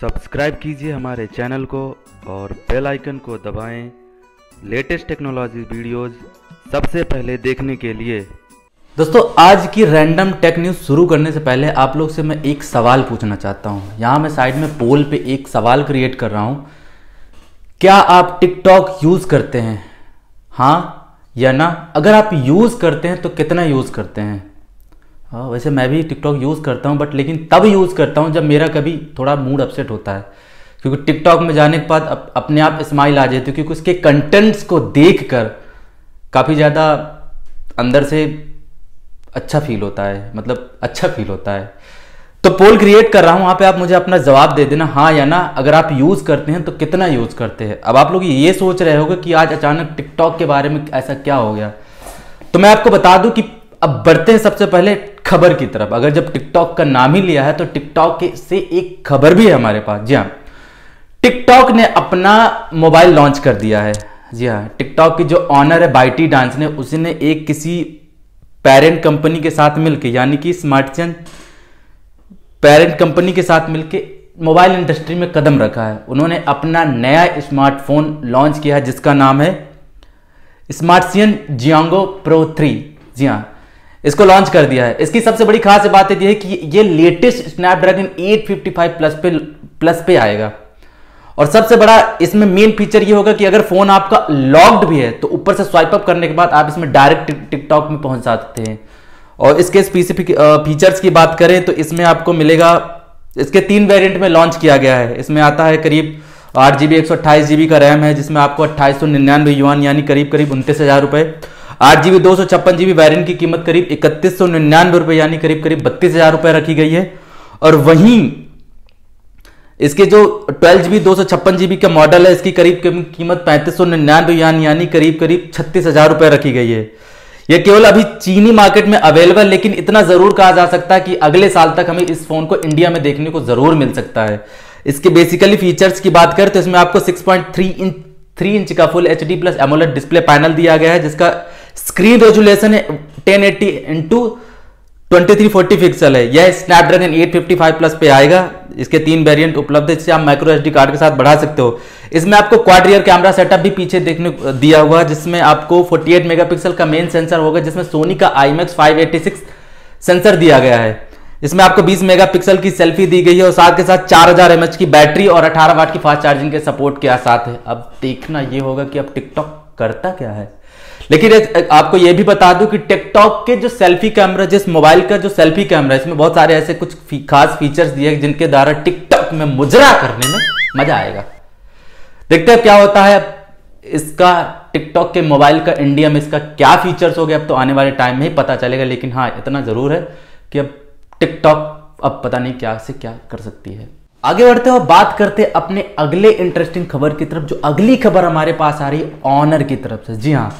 Subscribe कीजिए हमारे channel को और बेल आइकन को दबाएं लेटेस्ट टेक्नोलॉजी वीडियोस सबसे पहले देखने के लिए। दोस्तों, आज की रैंडम टेक न्यूज़ शुरू करने से पहले आप लोग से मैं एक सवाल पूछना चाहता हूं। यहां मैं साइड में पोल पे एक सवाल क्रिएट कर रहा हूं, क्या आप टिकटॉक यूज़ करते हैं, हाँ या ना? अगर आप यूज़ करते हैं तो कितना यूज़ करते हैं? हाँ, वैसे मैं भी टिकटॉक यूज़ करता हूँ, बट लेकिन तब यूज़ करता हूँ जब मेरा कभी थोड़ा मूड अपसेट होता है, क्योंकि टिकटॉक में जाने के बाद अपने आप स्माइल आ जाती है, क्योंकि उसके कंटेंट्स को देखकर काफ़ी ज़्यादा अंदर से अच्छा फील होता है, मतलब अच्छा फील होता है। तो पोल क्रिएट कर रहा हूँ, वहाँ पे आप मुझे अपना जवाब दे देना, हाँ या ना। अगर आप यूज़ करते हैं तो कितना यूज़ करते हैं। अब आप लोग ये सोच रहे होगे कि आज अचानक टिकटॉक के बारे में ऐसा क्या हो गया, तो मैं आपको बता दूँ कि अब बढ़ते हैं सबसे पहले खबर की तरफ। अगर जब टिकटॉक का नाम ही लिया है तो टिकटॉक से एक खबर भी है हमारे पास। जी हाँ, टिकटॉक ने अपना मोबाइल लॉन्च कर दिया है। जी हाँ, टिकटॉक की जो ऑनर है ByteDance ने, उसने एक किसी पेरेंट कंपनी के साथ मिलकर, यानी कि स्मार्टिसन पेरेंट कंपनी के साथ मिलकर मोबाइल इंडस्ट्री में कदम रखा है। उन्होंने अपना नया स्मार्टफोन लॉन्च किया है जिसका नाम है स्मार्टिसन जियांगो प्रो 3। जी हाँ, इसको लॉन्च कर दिया है। इसकी सबसे बड़ी खास बात यह है कि ये लेटेस्ट स्नैपड्रैगन 855 प्लस पे आएगा, और सबसे बड़ा इसमें मेन फीचर ये होगा कि अगर फोन आपका लॉक्ड भी है तो ऊपर से स्वाइप अप करने के बाद आप इसमें डायरेक्ट टिकटॉक में पहुंच सकते हैं। और इसके स्पेसिफिक फीचर्स की बात करें तो इसमें आपको मिलेगा, इसके 3 वेरिएंट में लॉन्च किया गया है। इसमें आता है करीब 8GB 128GB का रैम है, जिसमें आपको 2899 युआन यानी करीब करीब 29,000 रुपये, 8GB 256GB वेरिएंट की कीमत करीब 3199 रुपये यानी करीब करीब 32,000 रुपये रखी गई है। और वहीं इसके जो 12GB 256GB का मॉडल है, इसकी करीब कीमत 3599 युआन यानी करीब करीब 36,000 रुपये रखी गई है। यह केवल अभी चीनी मार्केट में अवेलेबल, लेकिन इतना जरूर कहा जा सकता है कि अगले साल तक हमें इस फोन को इंडिया में देखने को जरूर मिल सकता है। इसके बेसिकली फीचर्स की बात करें तो इसमें आपको 6.3 इंच का full HD plus AMOLED display panel दिया गया है, जिसका स्क्रीन रेजुलेशन 1080x2340 पिक्सल है। यह स्नैपड्रैगन 855 प्लस पे आएगा। इसके 3 वेरिएंट उपलब्ध है, जिसे आप माइक्रो SD कार्ड के साथ बढ़ा सकते हो। इसमें आपको क्वाड रियर कैमरा सेटअप भी पीछे देखने दिया हुआ, जिसमें आपको 48 मेगापिक्सल का मेन सेंसर होगा, जिसमें सोनी का IMX 586 सेंसर दिया गया है। इसमें आपको 20 मेगापिक्सल की सेल्फी दी गई है, और साथ के साथ 4000 mAh की बैटरी और 18 वाट की फास्ट चार्जिंग के सपोर्ट के साथ है। अब देखना यह होगा कि अब टिकटॉक करता क्या है, लेकिन आपको यह भी बता दूं कि टिकटॉक के जो सेल्फी कैमरा, जिस मोबाइल का जो सेल्फी कैमरा, इसमें बहुत सारे ऐसे कुछ खास फीचर्स दिए हैं जिनके द्वारा टिकटॉक में मुजरा करने में मजा आएगा। देखते हैं क्या होता है इसका, टिकटॉक के मोबाइल का इंडिया में इसका क्या फीचर्स हो गया, अब तो आने वाले टाइम में ही पता चलेगा। लेकिन हाँ, इतना जरूर है कि अब टिकटॉक अब पता नहीं क्या से क्या कर सकती है। आगे बढ़ते हो, बात करते अपने अगले इंटरेस्टिंग खबर की तरफ। जो अगली खबर हमारे पास आ रही है ऑनर की तरफ से। जी हाँ,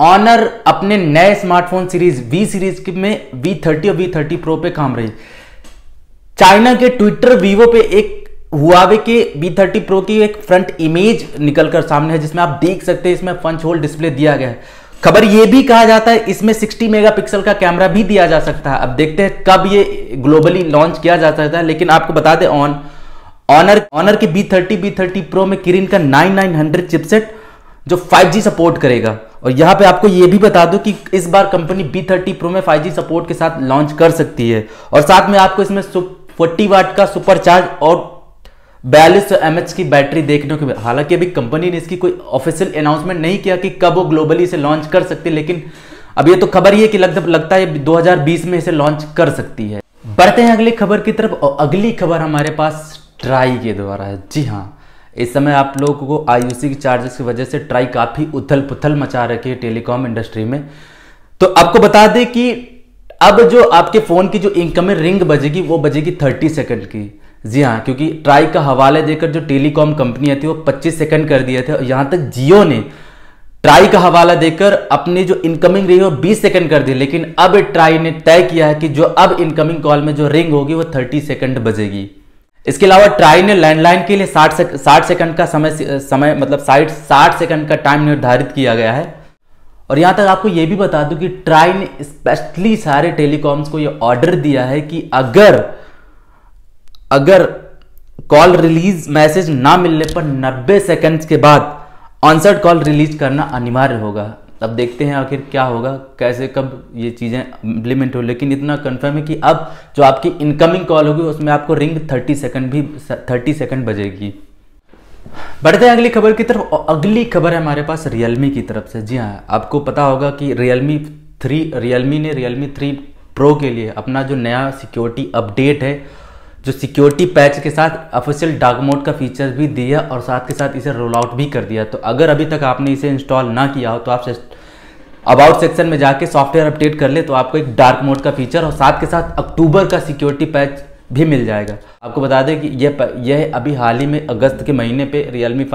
ऑनर अपने नए स्मार्टफोन सीरीज V सीरीज में V30 और V30 Pro पे काम रही। चाइना के ट्विटर वीवो पे एक हुआवे के V30 Pro की एक फ्रंट इमेज निकलकर सामने है, जिसमें आप देख सकते हैं इसमें पंच होल डिस्प्ले दिया गया है। खबर यह भी कहा जाता है इसमें 60 मेगापिक्सल का कैमरा भी दिया जा सकता है। अब देखते हैं कब ये ग्लोबली लॉन्च किया जा सकता है, लेकिन आपको बता दें ऑनर के V30 Pro में किरिन का 9900 चिपसेट जो 5G सपोर्ट करेगा। और यहाँ पे आपको ये भी बता दूं कि इस बार कंपनी V30 Pro में 5G सपोर्ट के साथ लॉन्च कर सकती है, और साथ में आपको इसमें 40 वाट का सुपर चार्ज और 4200 mAh की बैटरी देखने को। हालांकि अभी कंपनी ने इसकी कोई ऑफिशियल अनाउंसमेंट नहीं किया कि कब वो ग्लोबली इसे लॉन्च कर सकती है, लेकिन अब ये तो खबर ही है कि लगता है 2020 में इसे लॉन्च कर सकती है। बढ़ते हैं अगली खबर की तरफ, और अगली खबर हमारे पास ट्राई के द्वारा है। जी हाँ, इस समय आप लोगों को IUC के चार्जेस की वजह से ट्राई काफ़ी उथल पुथल मचा रखी है टेलीकॉम इंडस्ट्री में। तो आपको बता दें कि अब जो आपके फ़ोन की जो इनकमिंग रिंग बजेगी वो बजेगी 30 सेकंड की। जी हाँ, क्योंकि ट्राई का हवाले देकर जो टेलीकॉम कंपनियाँ थी वो 25 सेकंड कर दिए थे, और यहाँ तक जियो ने ट्राई का हवाला देकर अपनी जो इनकमिंग रिंग है वो 20 सेकंड कर दी। लेकिन अब ट्राई ने तय किया है कि जो अब इनकमिंग कॉल में जो रिंग होगी वो 30 सेकंड बजेगी। इसके अलावा ट्राई ने लैंडलाइन के लिए 60 सेकंड का समय मतलब 60 सेकंड का टाइम निर्धारित किया गया है। और यहाँ तक आपको ये भी बता दूं कि ट्राई ने स्पेशली सारे टेलीकॉम्स को ये ऑर्डर दिया है कि अगर कॉल रिलीज मैसेज ना मिलने पर 90 सेकंड्स के बाद ऑनसेट कॉल रिलीज करना अनिवार्य होगा। अब देखते हैं आखिर क्या होगा, कैसे कब ये चीज़ें इम्प्लीमेंट हो, लेकिन इतना कंफर्म है कि अब जो आपकी इनकमिंग कॉल होगी उसमें आपको रिंग 30 सेकंड बजेगी। बढ़ते हैं अगली खबर की तरफ। अगली खबर है हमारे पास Realme की तरफ से। जी हाँ, आपको पता होगा कि Realme ने Realme 5 Pro के लिए अपना जो नया सिक्योरिटी अपडेट है, जो सिक्योरिटी पैच के साथ ऑफिशियल डार्क मोड का फीचर भी दिया और साथ के साथ इसे रोल आउट भी कर दिया। तो अगर अभी तक आपने इसे इंस्टॉल ना किया हो तो आप अबाउट सेक्शन में जाके सॉफ्टवेयर अपडेट कर ले तो आपको एक डार्क मोड का फीचर और साथ के साथ अक्टूबर का सिक्योरिटी पैच भी मिल जाएगा। आपको बता दें कि यह अभी हाल ही में अगस्त के महीने पे Realme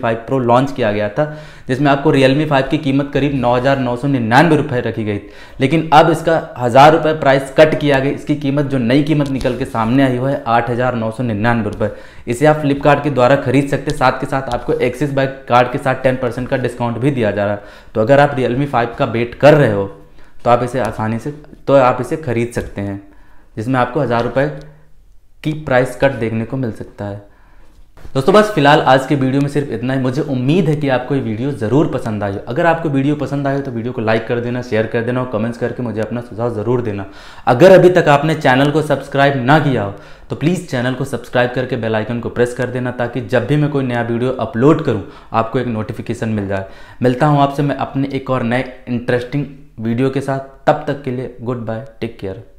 5 Pro लॉन्च किया गया था, जिसमें आपको Realme 5 की कीमत करीब 9,999 रुपये रखी गई, लेकिन अब इसका 1,000 रुपये प्राइस कट किया गया। इसकी कीमत, जो नई कीमत निकल के सामने आई हुआ है, 8,999 रुपये। इसे आप फ्लिपकार्ट के द्वारा खरीद सकते हैं, साथ के साथ आपको एक्सिस बैंक कार्ड के साथ 10% का डिस्काउंट भी दिया जा रहा है। तो अगर आप Realme 5 का वेट कर रहे हो तो आप इसे आसानी से खरीद सकते हैं, जिसमें आपको 1,000 रुपये की प्राइस कट देखने को मिल सकता है। दोस्तों बस फिलहाल आज के वीडियो में सिर्फ इतना ही। मुझे उम्मीद है कि आपको ये वीडियो ज़रूर पसंद आई हो। अगर आपको वीडियो पसंद आए तो वीडियो को लाइक कर देना, शेयर कर देना और कमेंट्स करके मुझे अपना सुझाव ज़रूर देना। अगर अभी तक आपने चैनल को सब्सक्राइब ना किया हो तो प्लीज़ चैनल को सब्सक्राइब करके बेल आइकन को प्रेस कर देना, ताकि जब भी मैं कोई नया वीडियो अपलोड करूँ आपको एक नोटिफिकेशन मिल जाए। मिलता हूँ आपसे मैं अपने एक और नए इंटरेस्टिंग वीडियो के साथ। तब तक के लिए गुड बाय, टेक केयर।